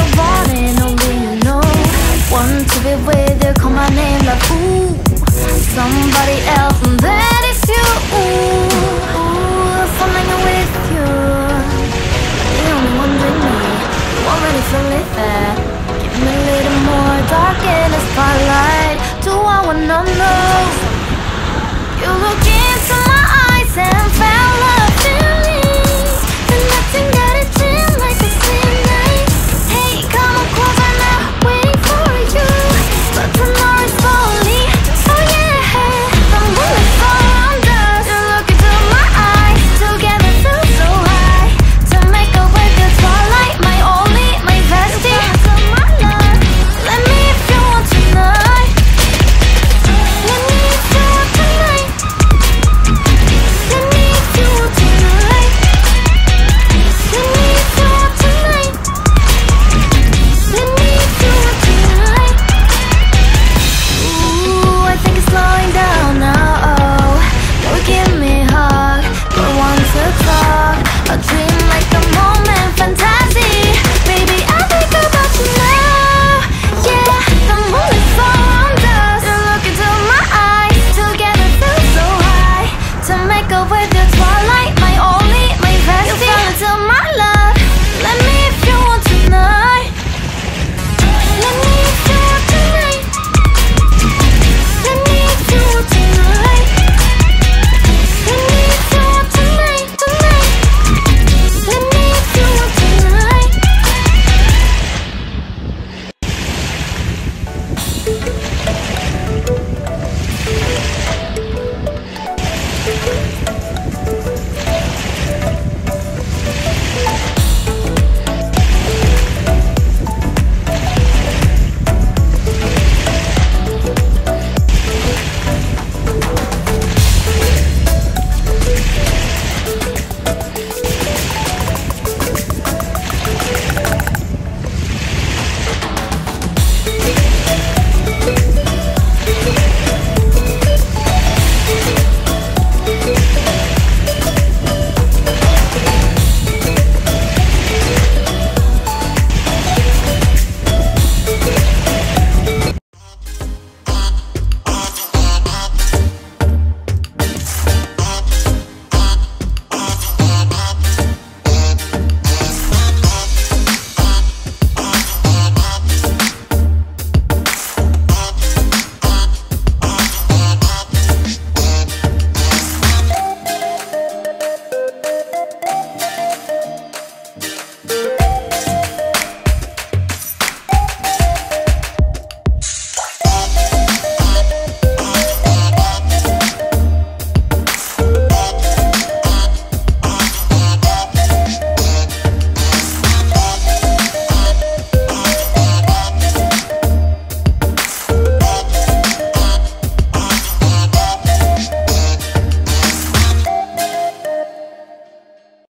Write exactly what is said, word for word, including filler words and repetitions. you're running away, you know. Want to be with you, call my name like ooh, somebody else, and that is you. Ooh, ooh, falling with you. You only want me, you already feel it there. Give me a little more dark in the spotlight. Do I wanna know?